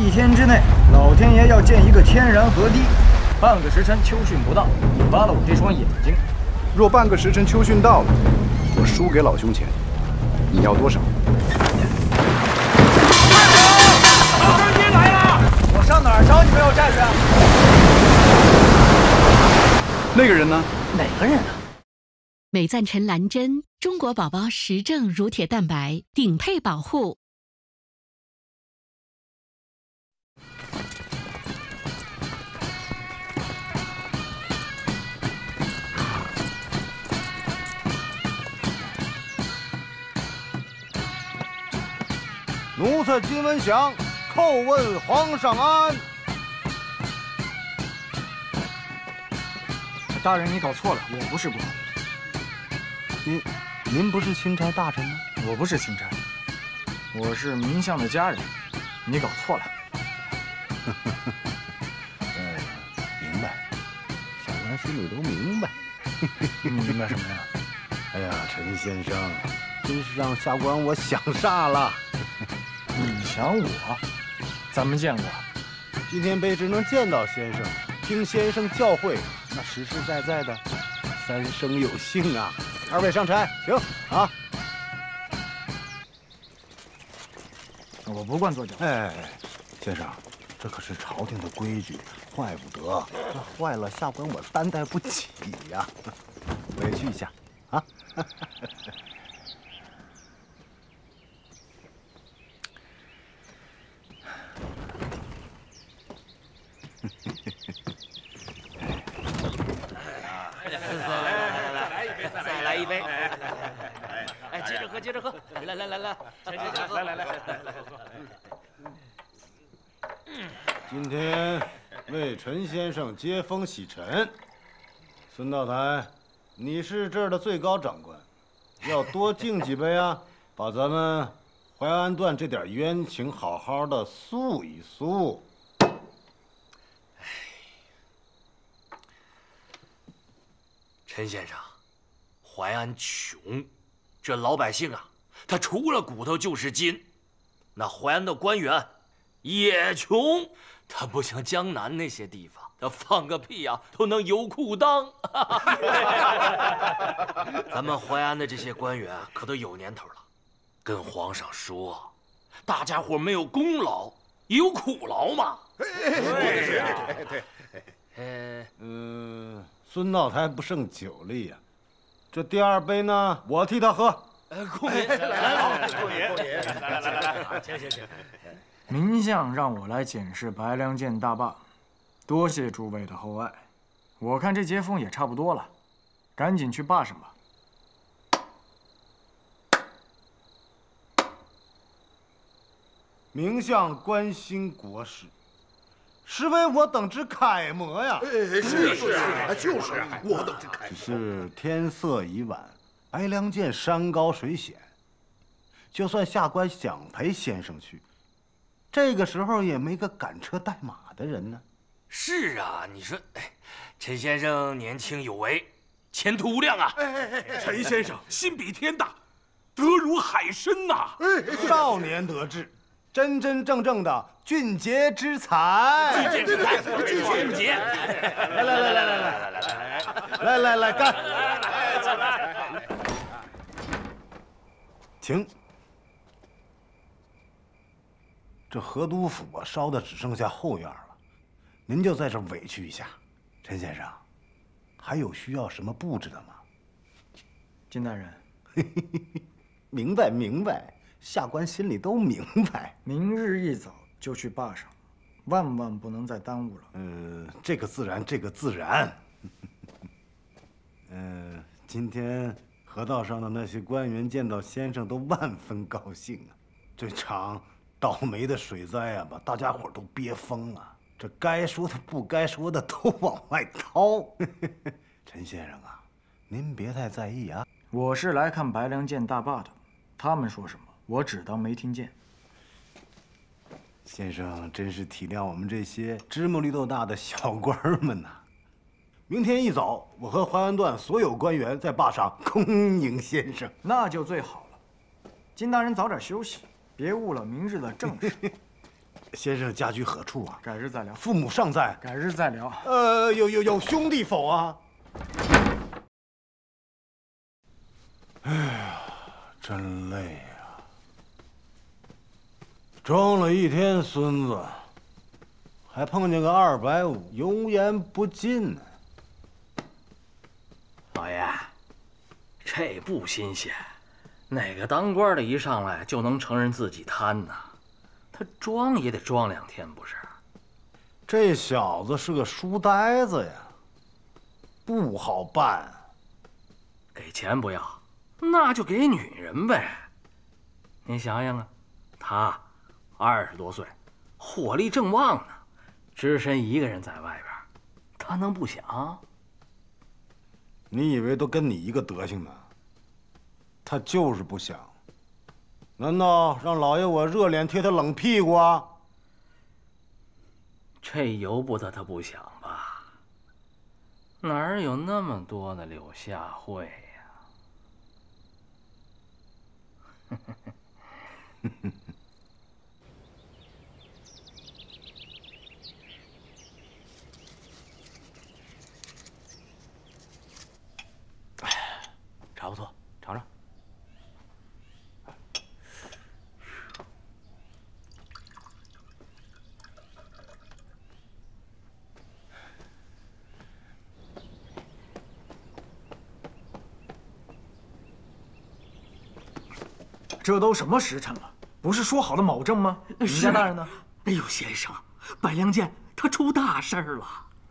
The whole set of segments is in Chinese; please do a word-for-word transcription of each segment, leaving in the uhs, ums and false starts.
一天之内，老天爷要建一个天然河堤，半个时辰秋训不到，你挖了我这双眼睛。若半个时辰秋训到了，我输给老兄钱，你要多少？快走！老爹来了！我上哪儿找你们有战士啊？那个人呢？哪个人啊？ 美赞臣蓝针，中国宝宝实证乳铁蛋白顶配保护。奴才金文祥叩问皇上安。大人，你搞错了，我不是不好。 您，您不是钦差大臣吗？我不是钦差，我是明相的家人。你搞错了。嗯，明白，小官心里都明白。你明白什么呀？哎呀，陈先生，真是让下官我想煞了。你想我？咱们见过。今天卑职能见到先生，听先生教诲，那实实在在的，三生有幸啊。 二位上差，请啊！我不惯坐轿。哎，先生，这可是朝廷的规矩，坏不得。这坏了，下官我担待不起呀。委屈一下啊！一杯，哎，接着喝，接着喝，来来来来，来来来，今天为陈先生接风洗尘，孙道台，你是这儿的最高长官，要多敬几杯啊，把咱们淮安段这点冤情好好的诉一诉。 陈先生。 淮安穷，这老百姓啊，他除了骨头就是筋。那淮安的官员也穷，他不像江南那些地方，他放个屁啊都能油裤裆。咱们淮安的这些官员可都有年头了，跟皇上说，大家伙没有功劳也有苦劳嘛。对呀，对。嗯嗯，孙道台不胜酒力呀。 这第二杯呢，我替他喝。哎，公爷，来来来，公爷，公爷，来来来，请请请。明相让我来检视白良剑大坝，多谢诸位的厚爱。我看这接风也差不多了，赶紧去坝上吧。明相关心国事。 实为我等之楷模呀！是是是，就是我等之楷模。只是天色已晚，白良剑山高水险，就算下官想陪先生去，这个时候也没个赶车带马的人呢。是啊，你说，哎，陈先生年轻有为，前途无量啊！哎哎哎，陈先生心比天大，德如海深呐！少年得志。 真真正正的俊杰之才，俊杰之才，俊杰！来来来来来来来来来来干！停！这河都府啊，烧的只剩下后院了，您就在这委屈一下，陈先生，还有需要什么布置的吗？金大人，明白明白。 下官心里都明白，明日一早就去坝上，万万不能再耽误了。呃，这个自然，这个自然。呃，今天河道上的那些官员见到先生都万分高兴啊。这场倒霉的水灾啊，把大家伙都憋疯了，这该说的不该说的都往外掏。陈先生啊，您别太在意啊。我是来看白良剑大坝的，他们说什么？ 我只当没听见。先生真是体谅我们这些芝麻绿豆大的小官们呐！明天一早，我和淮安段所有官员在坝上恭迎先生，那就最好了。金大人早点休息，别误了明日的正事。先生家居何处啊？改日再聊。父母尚在？改日再聊。呃，有有有兄弟否啊？哎呀，真累呀！装了一天孙子，还碰见个二百五，油盐不进呢。老爷，这不新鲜。 哪个当官的一上来就能承认自己贪呢？他装也得装两天，不是？这小子是个书呆子呀，不好办。给钱不要，那就给女人呗。您想想啊，他二十多岁，火力正旺呢，只身一个人在外边，他能不想？你以为都跟你一个德行呢？ 他就是不想，难道让老爷我热脸贴他冷屁股啊？这由不得他不想吧？哪有那么多的柳下惠呀？哎，茶不错，尝尝。 这都什么时辰了？不是说好的卯正吗？你家大人呢？哎呦，先生，百良监他出大事了。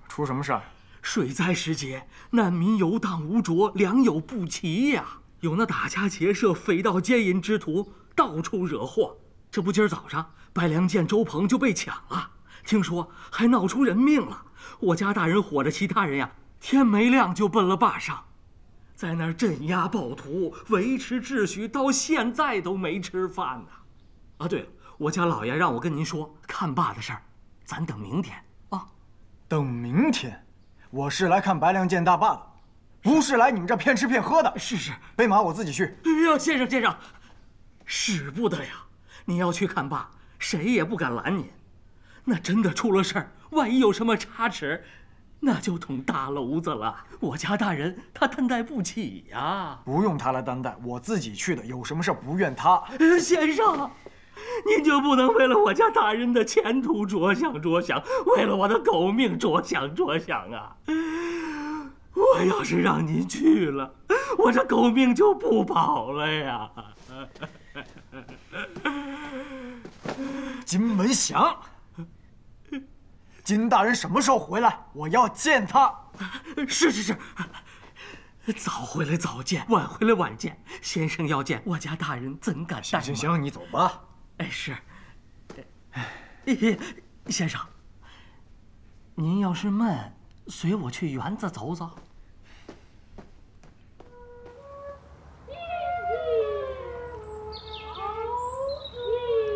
出什么事儿？水灾时节，难民游荡无着，良莠不齐呀、啊。有那打家劫舍、匪盗奸淫之徒，到处惹祸。这不，今儿早上百良监周鹏就被抢了，听说还闹出人命了。我家大人伙着其他人呀，天没亮就奔了坝上。 在那儿镇压暴徒，维持秩序，到现在都没吃饭呢。啊，对了，我家老爷让我跟您说，看坝的事儿，咱等明天啊。等明天？我是来看白良建大坝的，不是来你们这骗吃骗喝的。是是，备马我自己去。哟，先生先生，使不得呀！你要去看坝，谁也不敢拦您。那真的出了事儿，万一有什么差池。 那就捅大娄子了，我家大人他担待不起呀。不用他来担待，我自己去的。有什么事不怨他。先生，您就不能为了我家大人的前途着想着想，为了我的狗命着想着想啊！我要是让您去了，我这狗命就不保了呀！金门祥。 金大人什么时候回来？我要见他。是是是，早回来早见，晚回来晚见。先生要见我家大人，怎敢怠慢？行行行，你走吧。哎，是。先生，您要是闷，随我去园子走走。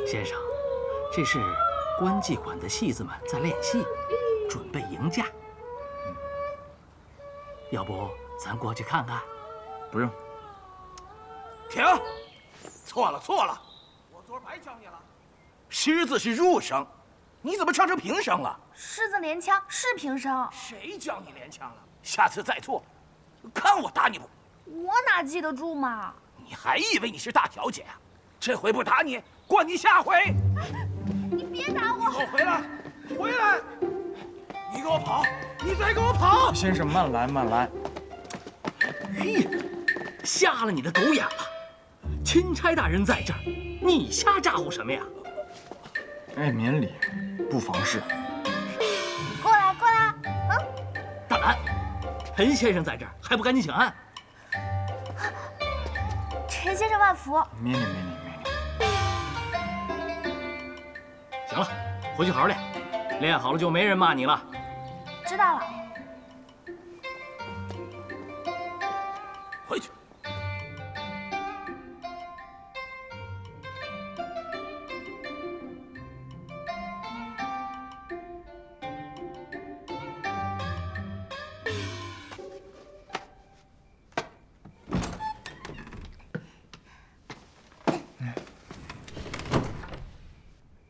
先生，这是。 关妓馆的戏子们在练戏，准备迎驾。嗯、要不咱过去看看？不用。停！错了错了，我昨儿白教你了。狮子是入声，你怎么唱成平声了？狮子连腔是平声。谁教你连腔了？下次再错，看我打你不？我哪记得住嘛？你还以为你是大小姐啊？这回不打你，惯你下回。哎 别打我！给我回来！回来！你给我跑！你再给我跑！先生，慢来，慢来。嘿，瞎了你的狗眼了！钦差大人在这儿，你瞎咋呼什么呀？哎，免礼，不妨事。过来，过来！嗯，大胆！裴先生在这儿，还不赶紧请安？陈先生万福。免礼，免礼。 行了，回去好好练，练好了就没人骂你了。知道了。回去。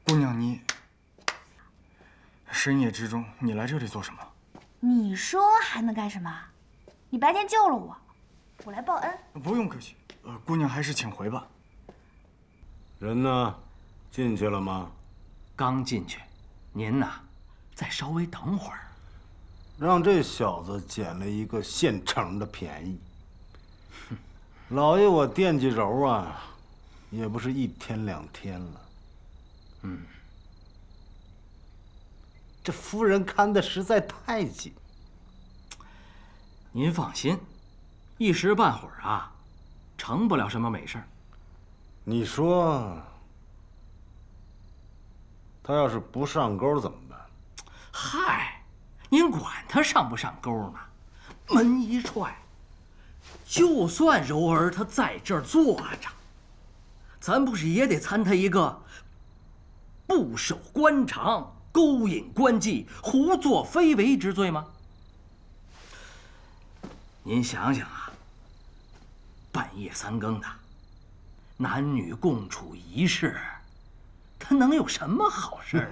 姑娘，你深夜之中，你来这里做什么？你说还能干什么？你白天救了我，我来报恩。不用客气，呃，姑娘还是请回吧。人呢？进去了吗？刚进去。您呐，再稍微等会儿。让这小子捡了一个现成的便宜。哼，老爷，我惦记柔啊，也不是一天两天了。嗯。 这夫人看得实在太紧，您放心，一时半会儿啊，成不了什么美事儿。你说，他要是不上钩怎么办？嗨，您管他上不上钩呢？门一踹，就算柔儿她在这儿坐着，咱不是也得参他一个不守官场？ 勾引官妓、胡作非为之罪吗？您想想啊，半夜三更的，男女共处一室，他能有什么好事儿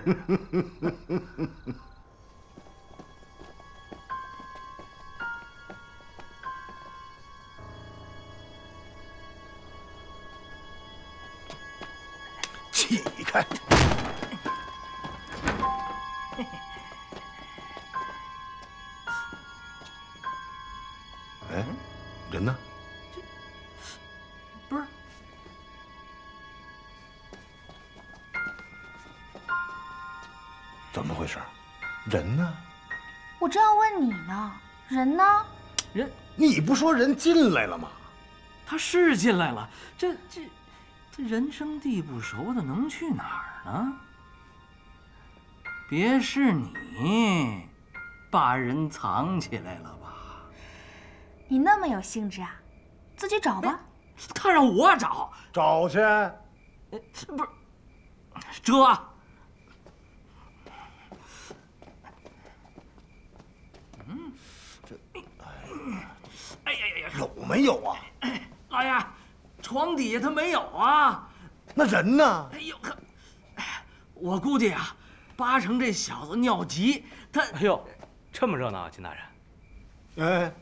啊？起开！ 哎，人呢？这不是怎么回事？人呢？我正要问你呢，人呢？人，你不说人进来了吗？他是进来了，这这这人生地不熟的，能去哪儿呢？别是你把人藏起来了吧？ 你那么有兴致啊，自己找吧。他让我找，找去。不是，这嗯，这哎呀呀呀，有没有啊？老爷，床底下他没有啊。那人呢？哎呦呵，我估计啊，八成这小子尿急，他哎呦，这么热闹啊，金大人。哎。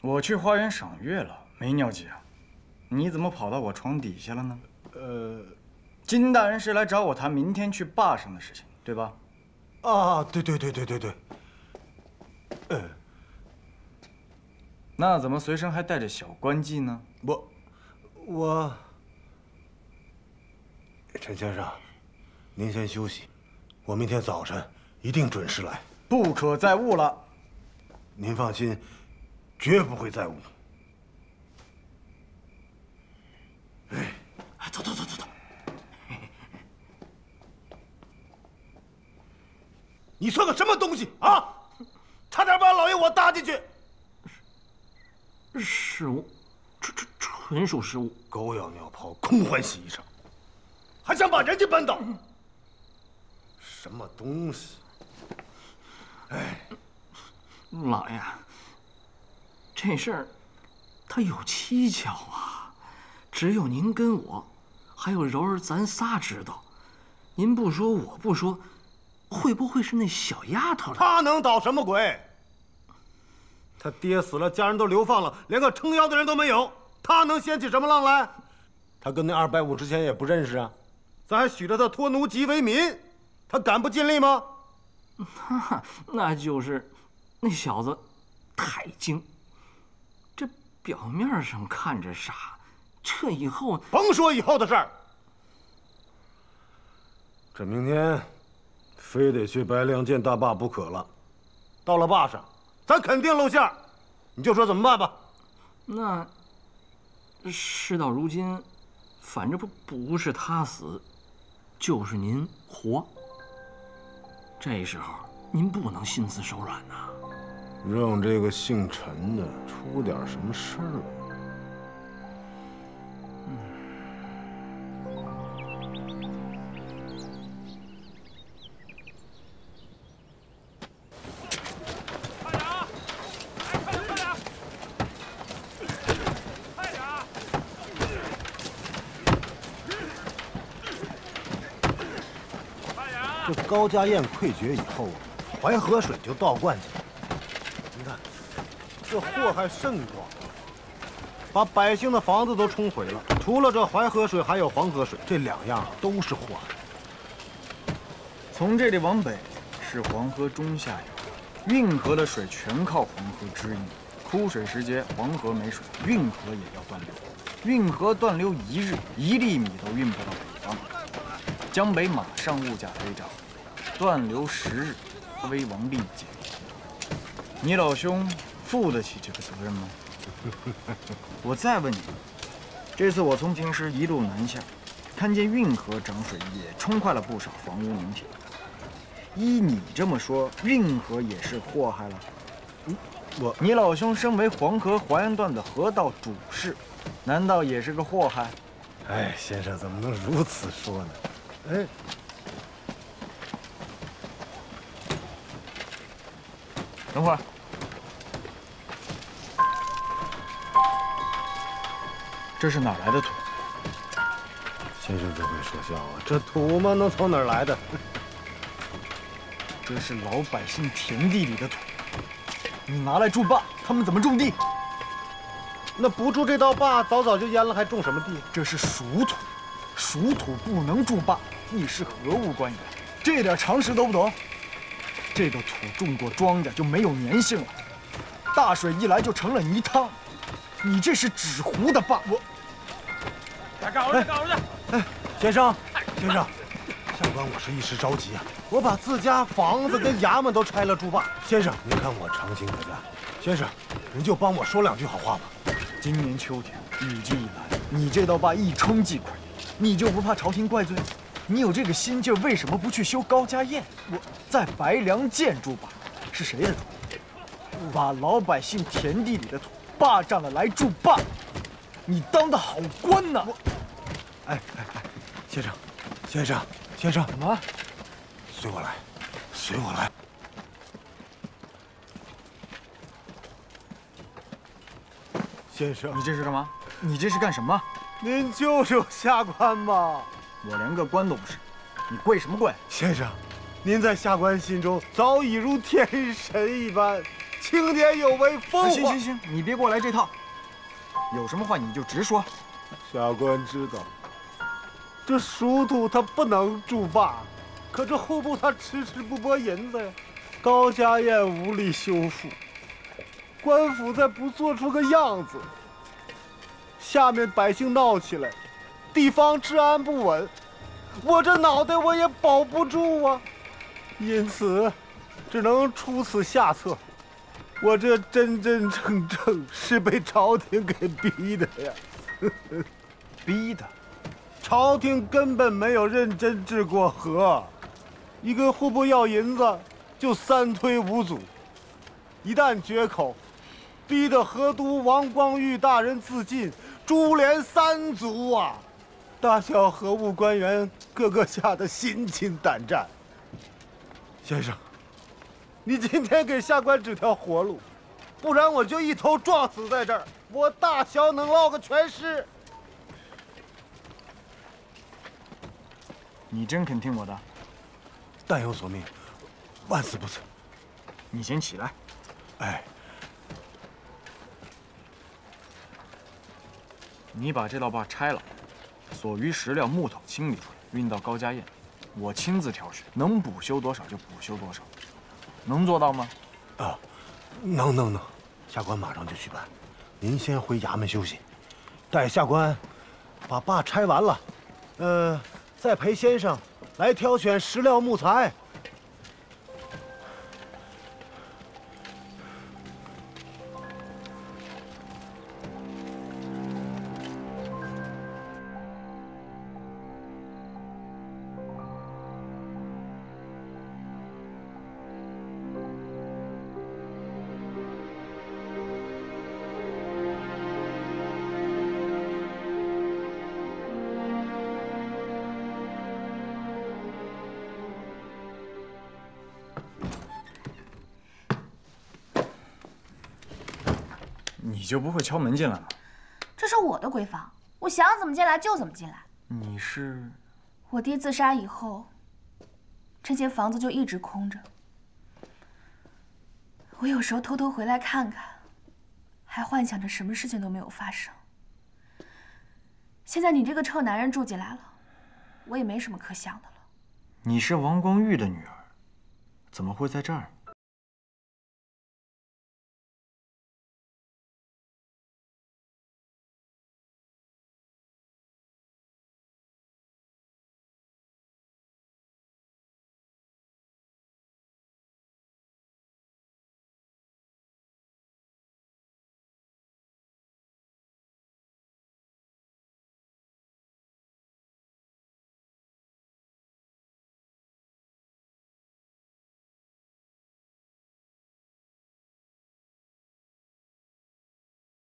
我去花园赏月了，没尿急啊！你怎么跑到我床底下了呢？呃，金大人是来找我谈明天去坝上的事情，对吧？啊，对对对对对对。呃，那怎么随身还带着小官妓呢？我，我，陈先生，您先休息，我明天早晨一定准时来。不可再误了。您放心。 绝不会再误你。哎，走走走走走。你算个什么东西啊！差点把老爷我搭进去。失误，纯纯纯属失误。狗咬尿泡，空欢喜一场，还想把人家扳倒？什么东西？哎，老爷。 这事儿，它有蹊跷啊！只有您跟我，还有柔儿，咱仨知道。您不说，我不说，会不会是那小丫头？她能捣什么鬼？她爹死了，家人都流放了，连个撑腰的人都没有，她能掀起什么浪来？她跟那二百五之前也不认识啊，咱还许了她脱奴籍为民，她敢不尽力吗？那那就是那小子太精。 表面上看着傻，这以后甭说以后的事儿。这明天非得去白亮见大坝不可了。到了坝上，咱肯定露馅，你就说怎么办吧。那事到如今，反正不不是他死，就是您活。这时候您不能心慈手软呐、啊。 让这个姓陈的出点什么事儿快点啊！哎，快点，快点！快点！快点啊！这高家堰溃决以后，淮河水就倒灌进来。你看，这祸害甚广，把百姓的房子都冲毁了。除了这淮河水，还有黄河水，这两样都是祸害。从这里往北是黄河中下游，运河的水全靠黄河支应。枯水时节，黄河没水，运河也要断流。运河断流一日，一粒米都运不到北方。 江北马上物价飞涨，断流十日，危亡力竭。你老兄负得起这个责任吗？我再问你，这次我从平石一路南下，看见运河涨水也冲坏了不少房屋农田。依你这么说，运河也是祸害了？嗯，我你老兄身为黄河淮安段的河道主事，难道也是个祸害？哎，先生怎么能如此说呢？ 哎，等会儿，这是哪来的土？先生真会说笑啊！这土嘛，能从哪儿来的？这是老百姓田地里的土，你拿来筑坝，他们怎么种地？那不筑这道坝，早早就淹了，还种什么地？这是蜀土，蜀土不能筑坝。 你是何物官员？这点常识都不懂？这个土种过庄稼就没有粘性了，大水一来就成了泥汤。你这是纸糊的坝。我，干活去，干活去！哎，先生，先生，上官我是一时着急啊，我把自家房子跟衙门都拆了筑坝。先生，您看我长兴可嘉，先生，您就帮我说两句好话吧。今年秋天雨季一来，你这道坝一冲即溃，你就不怕朝廷怪罪？ 你有这个心劲儿，为什么不去修高家堰？我在白良建筑坝，是谁的土？把老百姓田地里的土霸占了来筑坝，你当的好官呐！哎哎哎，先生，先生，先生，什么？随我来，随我来。先生，你这是干嘛？你这是干什么？您就是下官吧？ 我连个官都不是，你跪什么跪？先生，您在下官心中早已如天神一般，青天有为风华。行行行，你别给我来这套，有什么话你就直说。下官知道，这蜀土他不能筑坝，可这户部他迟迟不拨银子呀，高家堰无力修复，官府再不做出个样子，下面百姓闹起来。 地方治安不稳，我这脑袋我也保不住啊，因此只能出此下策。我这真真正正是被朝廷给逼的呀，逼的。朝廷根本没有认真治过河，一跟户部要银子就三推五阻，一旦绝口，逼得河都王光裕大人自尽，株连三族啊！ 大小河务官员个个吓得心惊胆战。先生，你今天给下官指条活路，不然我就一头撞死在这儿，我大小能落个全尸。你真肯听我的？但有所命，万死不辞。你先起来。哎，你把这道坝拆了。 所余石料、木头清理出来，运到高家堰，我亲自调试，能补修多少就补修多少，能做到吗？啊，能能能，下官马上就去办。您先回衙门休息，待下官把坝拆完了，呃，再陪先生来挑选石料、木材。你就不会敲门进来吗？这是我的闺房，我想怎么进来就怎么进来。你是？我爹自杀以后，这间房子就一直空着。我有时候偷偷回来看看，还幻想着什么事情都没有发生。现在你这个臭男人住进来了，我也没什么可想的了。你是王光裕的女儿，怎么会在这儿？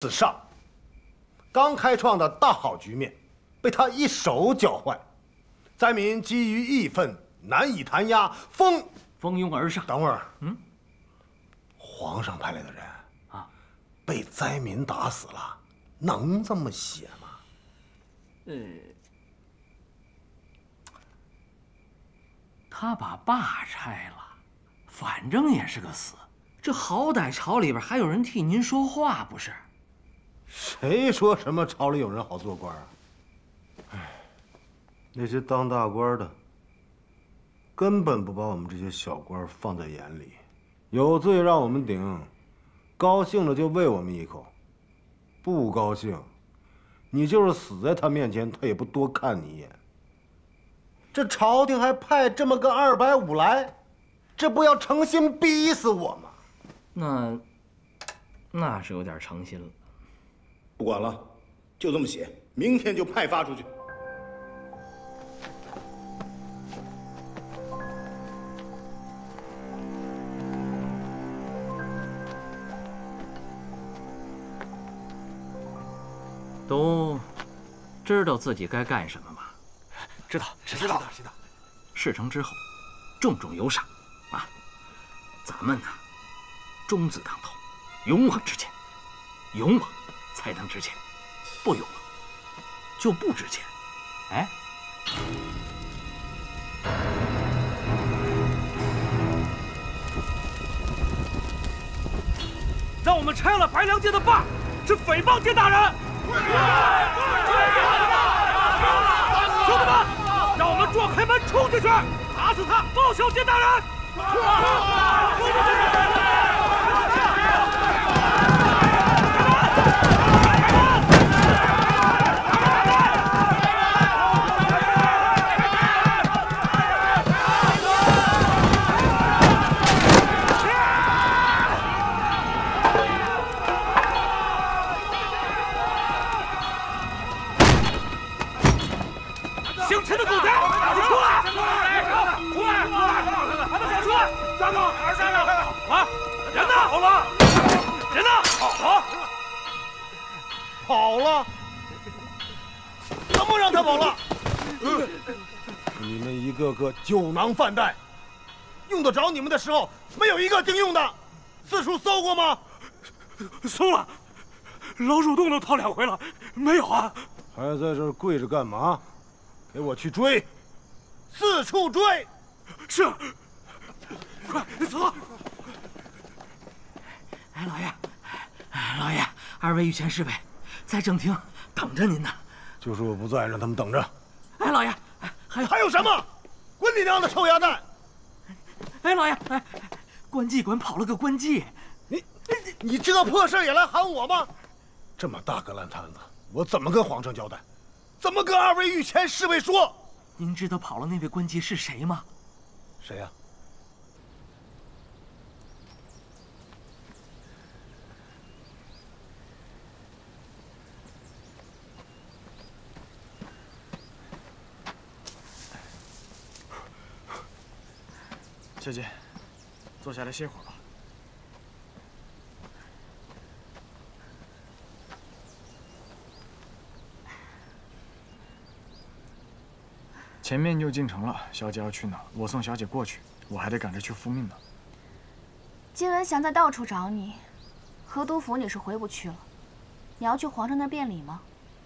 子尚，刚开创的大好局面，被他一手搅坏，灾民基于义愤难以弹压，蜂蜂拥而上。等会儿，嗯，皇上派来的人啊，被灾民打死了，能这么写吗？呃，他把爸拆了，反正也是个死，这好歹朝里边还有人替您说话，不是？ 谁说什么朝里有人好做官啊？哎，那些当大官的根本不把我们这些小官放在眼里，有罪让我们顶，高兴了就喂我们一口，不高兴，你就是死在他面前，他也不多看你一眼。这朝廷还派这么个二百五来，这不要诚心逼死我吗？那，那是有点诚心了。 不管了，就这么写，明天就派发出去。都知道自己该干什么吗？知道，知道，知道。事成之后，重重有赏啊！咱们呢，忠字当头，勇往直前，勇往。 才能值钱，不勇就不值钱。哎，让我们拆了白良界的坝，是诽谤界大人。兄弟们，让我们撞开门冲进去，打死他，报效界大人。 跑了，怎么让他跑了？嗯，你们一个个酒囊饭袋，用得着你们的时候没有一个经用的。四处搜过吗？搜了，老鼠洞都掏两回了，没有啊。还在这儿跪着干嘛？给我去追，四处追。是，快走。哎，老爷，老爷，二位御前侍卫。 在正厅等着您呢，就是我不在，让他们等着。哎，老爷，还有还有什么？滚你娘的臭鸭蛋！哎，老爷，哎，关妓馆跑了个关妓，你你知道破事也来喊我吗？这么大个烂摊子，我怎么跟皇上交代？怎么跟二位御前侍卫说？您知道跑了那位关妓是谁吗？谁呀？ 小姐，坐下来歇会儿吧。前面又进城了，小姐要去哪？我送小姐过去，我还得赶着去复命呢。金文祥在到处找你，河都府你是回不去了，你要去皇上那儿辩理吗？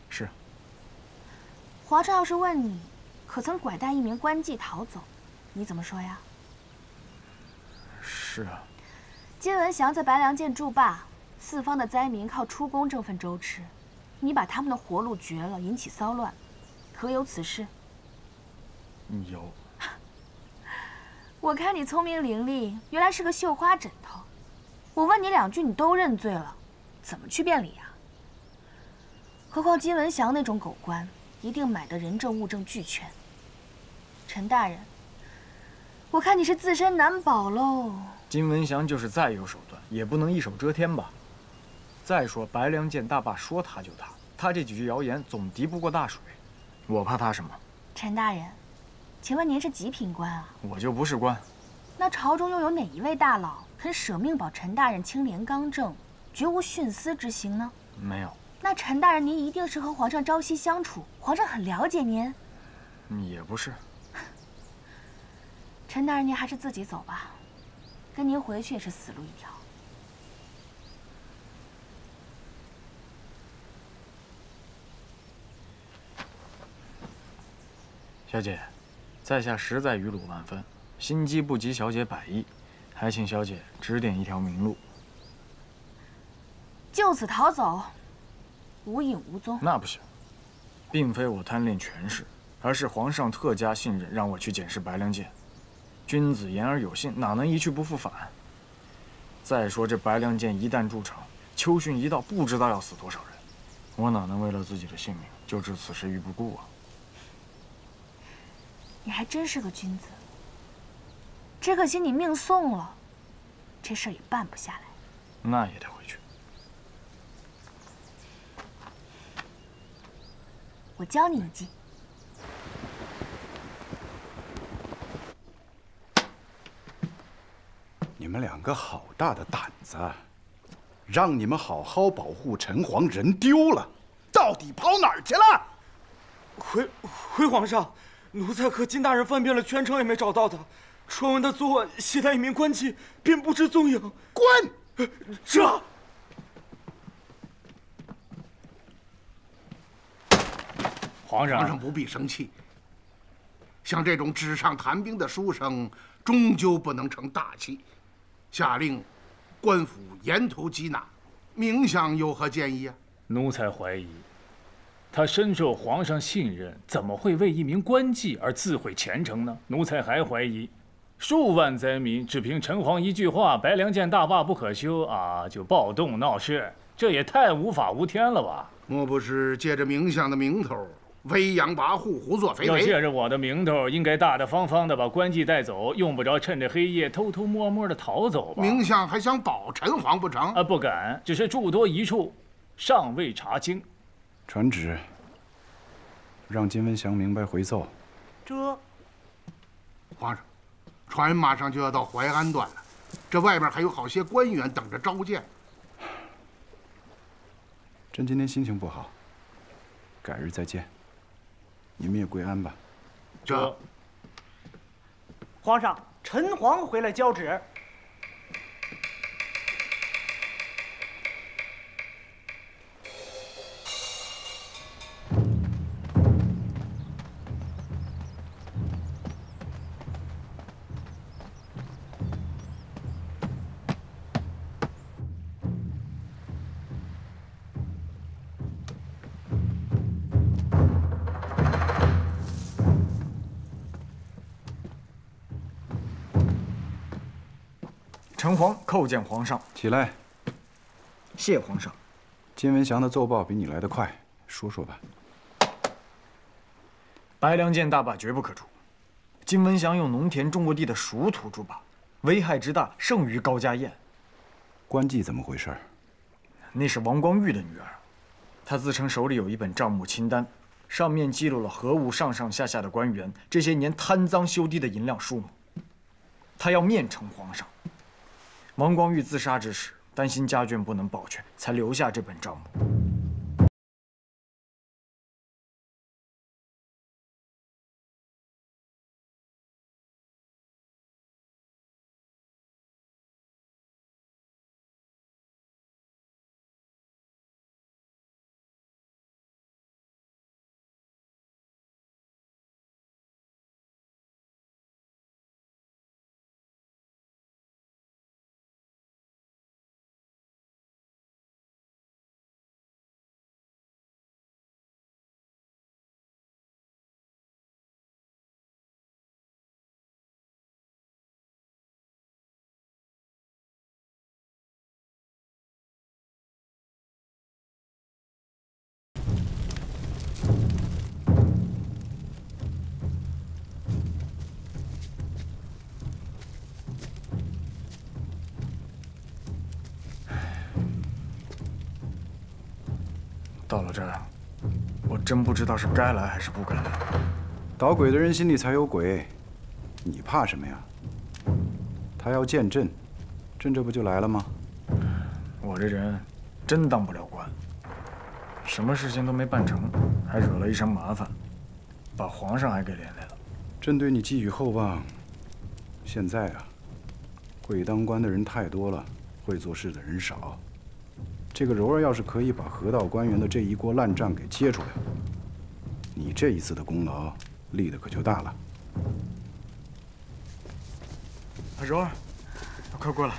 是。皇上要是问你，可曾拐带一名官妓逃走？你怎么说呀？是啊。金文祥在白良县筑坝，四方的灾民靠出工争分州吃，你把他们的活路绝了，引起骚乱，可有此事？有。我看你聪明伶俐，原来是个绣花枕头。我问你两句，你都认罪了，怎么去辩理呀？何况金文祥那种狗官，一定买的人证物证俱全。陈大人，我看你是自身难保喽。金文祥就是再有手段，也不能一手遮天吧。再说白良县大坝说塌就塌，他这几句谣言总敌不过大水，我怕他什么？陈大人。 请问您是几品官啊？我就不是官。那朝中又有哪一位大佬肯舍命保陈大人清廉刚正，绝无徇私之行呢？没有。那陈大人，您一定是和皇上朝夕相处，皇上很了解您。也不是。陈大人，您还是自己走吧，跟您回去也是死路一条。小姐。 在下实在愚鲁万分，心机不及小姐百亿，还请小姐指点一条明路。就此逃走，无影无踪。那不行，并非我贪恋权势，而是皇上特加信任，让我去检视白良县。君子言而有信，哪能一去不复返？再说这白良县一旦筑成，秋汛一到，不知道要死多少人，我哪能为了自己的性命就置此事于不顾啊？ 你还真是个君子，只可惜你命送了，这事儿也办不下来。那也得回去。我教你一计。你们两个好大的胆子，让你们好好保护陈璜，人丢了，到底跑哪儿去了？回回皇上。 奴才和金大人翻遍了全城，也没找到他。传闻他昨晚携带一名官妓，便不知踪影。滚！这。皇上，皇上不必生气。像这种纸上谈兵的书生，终究不能成大器。下令，官府沿途缉拿。明相有何建议啊？奴才怀疑。 他深受皇上信任，怎么会为一名官妓而自毁前程呢？奴才还怀疑，数万灾民只凭陈璜一句话“白良县大坝不可修”啊，就暴动闹事，这也太无法无天了吧？莫不是借着明相的名头威扬跋扈、胡作非为？要借着我的名头，应该大大方方的把官妓带走，用不着趁着黑夜偷偷摸摸的逃走吧？明相还想保陈璜不成？啊，不敢，只是诸多疑处，尚未查清。 传旨，让金文祥明白回奏。这，皇上，船马上就要到淮安段了，这外边还有好些官员等着召见。朕今天心情不好，改日再见。你们也归安吧。这，皇上，陈璜回来交旨。 陈璜叩见皇上，起来。谢皇上。金文祥的奏报比你来得快，说说吧。白良县大坝绝不可筑，金文祥用农田中国地的熟土筑坝，危害之大胜于高家堰。官妓怎么回事？那是王光裕的女儿，她自称手里有一本账目清单，上面记录了河务上上下下的官员这些年贪赃修地的银两数目，她要面呈皇上。 王光裕自杀之时，担心家眷不能保全，才留下这本账目。到了这儿，我真不知道是该来还是不该来。捣鬼的人心里才有鬼，你怕什么呀？他要见朕，朕这不就来了吗？我这人真当不了官，什么事情都没办成，还惹了一身麻烦，把皇上还给连累了。朕对你寄予厚望，现在啊，会当官的人太多了，会做事的人少。 这个柔儿要是可以把河道官员的这一锅烂账给揭出来，你这一次的功劳立的可就大了。柔儿，快过来！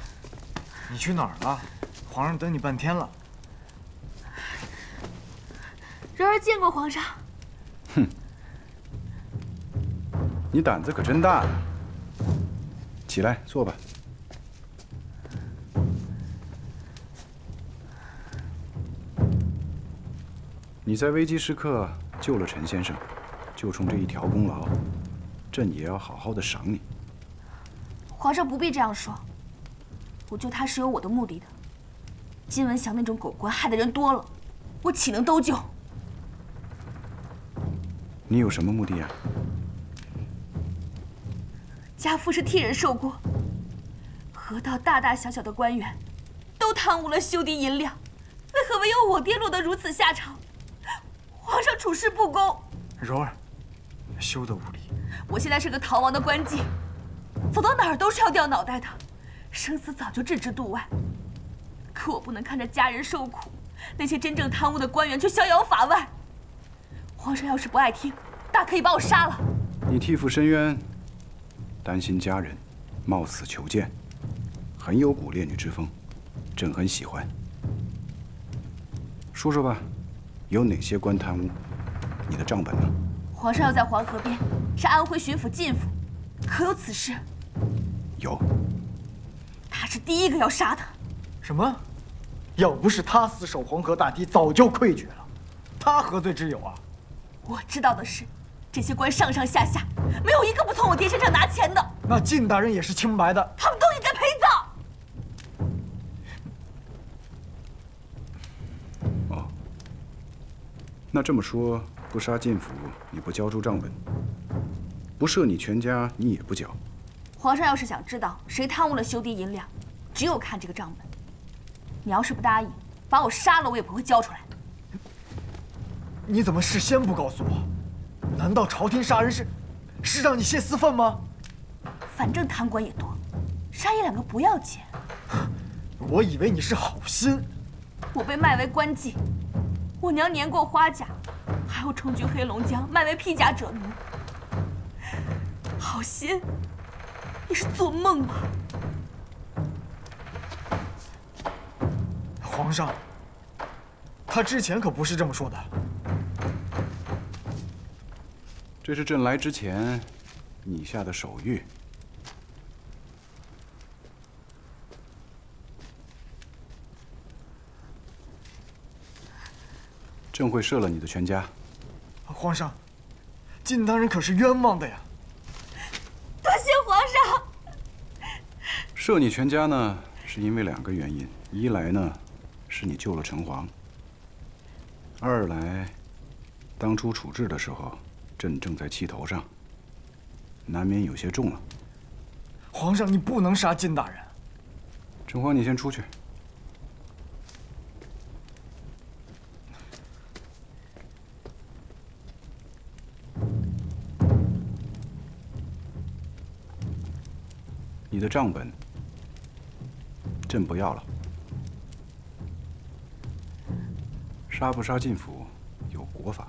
你去哪儿了？皇上等你半天了。柔儿见过皇上。哼，你胆子可真大呀！起来，坐吧。 你在危机时刻救了陈先生，就冲这一条功劳，朕也要好好的赏你。皇上不必这样说，我救他是有我的目的的。金文祥那种狗官害的人多了，我岂能都救？你有什么目的啊？家父是替人受过，河道大大小小的官员，都贪污了修堤银两，为何唯有我爹落得如此下场？ 皇上处事不公，柔儿，休得无礼。我现在是个逃亡的官妓，走到哪儿都是要掉脑袋的，生死早就置之度外。可我不能看着家人受苦，那些真正贪污的官员却逍遥法外。皇上要是不爱听，大可以把我杀了。你替父申冤，担心家人，冒死求见，很有股烈女之风，朕很喜欢。说说吧。 有哪些官贪污？你的账本呢？皇上要在黄河边杀安徽巡抚靳府，可有此事？有。他是第一个要杀的。什么？要不是他死守黄河大堤，早就溃决了。他何罪之有啊？我知道的是，这些官上上下下没有一个不从我爹身上拿钱的。那靳大人也是清白的。他们都应该陪葬。 那这么说，不杀靳府，你不交出账本；不赦你全家，你也不缴。皇上要是想知道谁贪污了修堤银两，只有看这个账本。你要是不答应，把我杀了，我也不会交出来。你怎么事先不告诉我？难道朝廷杀人是，是让你泄私愤吗？反正贪官也多，杀一两个不要紧。我以为你是好心。我被卖为官妓。 我娘年过花甲，还要冲去黑龙江卖为披甲者奴。好心，你是做梦吧？皇上，他之前可不是这么说的。这是朕来之前你下的手谕。朕会赦了你的全家。皇上，靳大人可是冤枉的呀！多谢皇上。赦你全家呢，是因为两个原因：一来呢，是你救了陈璜；二来，当初处置的时候，朕正在气头上，难免有些重了。皇上，你不能杀靳大人。陈璜，你先出去。 你的账本，朕不要了。杀不杀靳府有国法，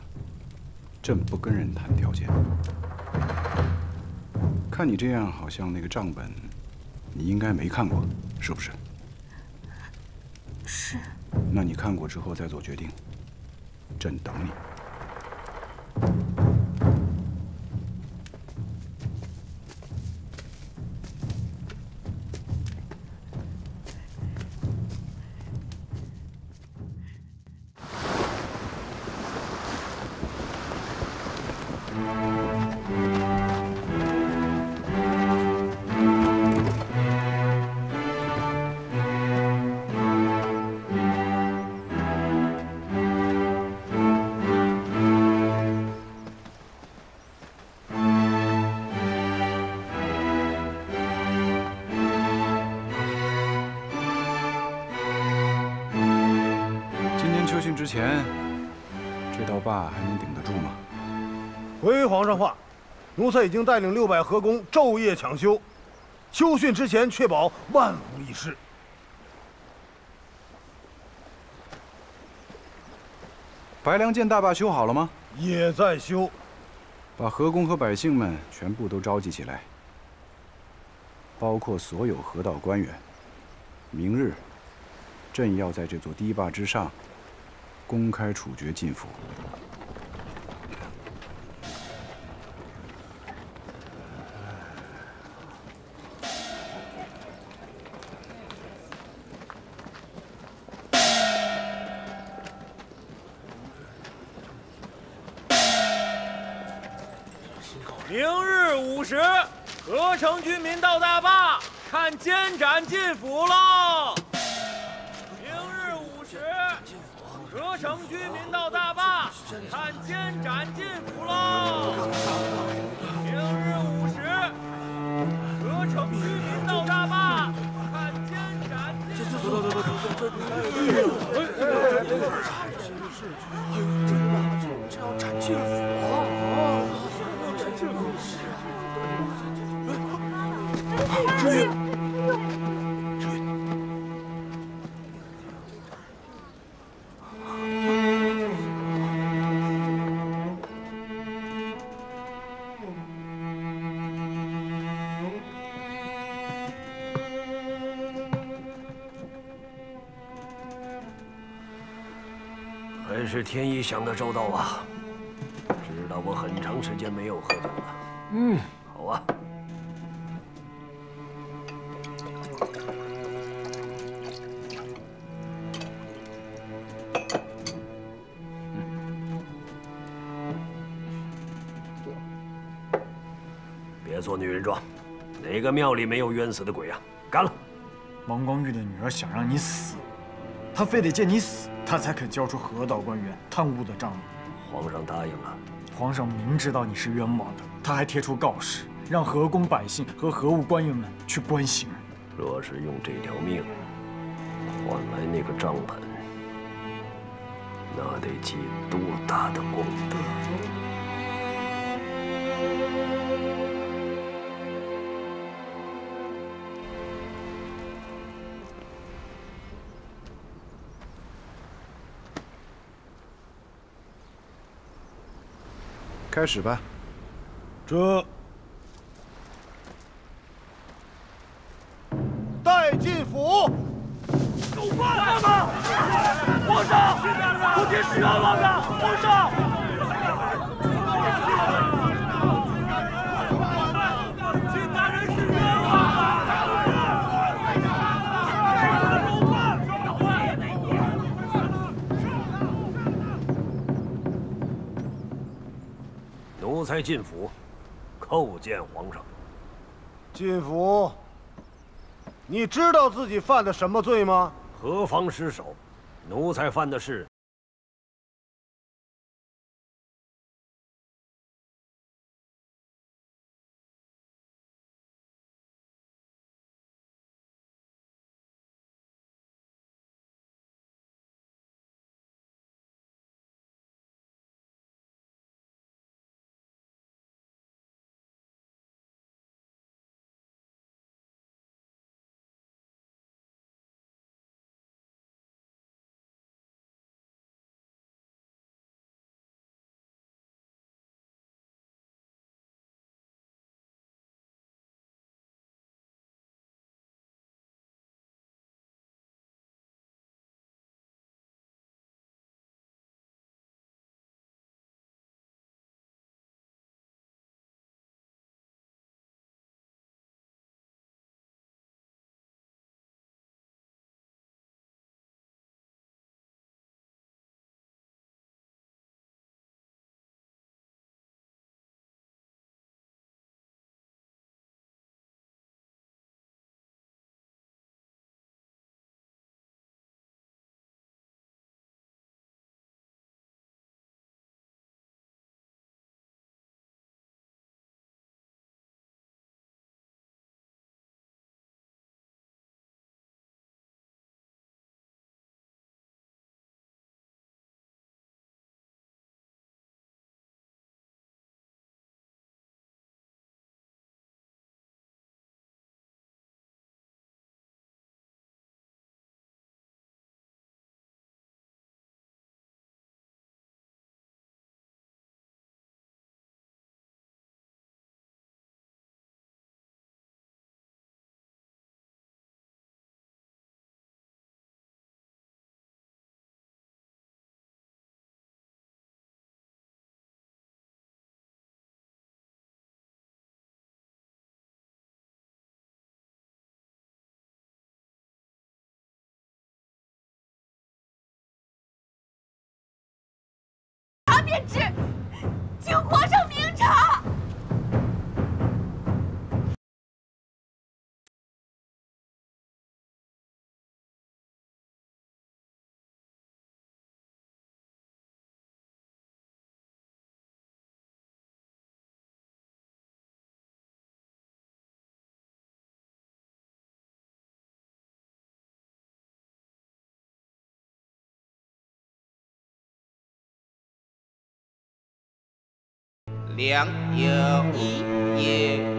朕不跟人谈条件。看你这样，好像那个账本，你应该没看过，是不是？是。那你看过之后再做决定，朕等你。之前，这道坝还能顶得住吗？回皇上话，奴才已经带领六百河工昼夜抢修，修汛之前确保万无一失。 白良涧大坝修好了吗？也在修，把河工和百姓们全部都召集起来，包括所有河道官员。明日，朕要在这座堤坝之上公开处决禁府。合城军民到大坝看监斩禁府喽！明日午时，合城军民到大坝看监斩禁府喽！明日午时，合城军民到大坝看监斩禁府。走走走走走，这要斩禁府啊！斩禁府。 朱云，朱云，还是天意想得周到啊！知道我很长时间没有喝酒了。嗯，好啊。 做女人装，哪个庙里没有冤死的鬼啊？干了！王光裕的女儿想让你死，她非得见你死，她才肯交出河道官员贪污的账目。皇上答应了。皇上明知道你是冤枉的，他还贴出告示，让河工百姓和河务官员们去观刑。若是用这条命换来那个账本，那得积多大的功德！ 开始吧。这带进府。有办法！皇上，奴婢是冤枉的，皇上。金大人是冤枉的。 奴才进府，叩见皇上。进府，你知道自己犯的什么罪吗？何方失首？奴才犯的是便知，请皇上明察。 良有一也。